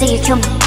busy, you kill me.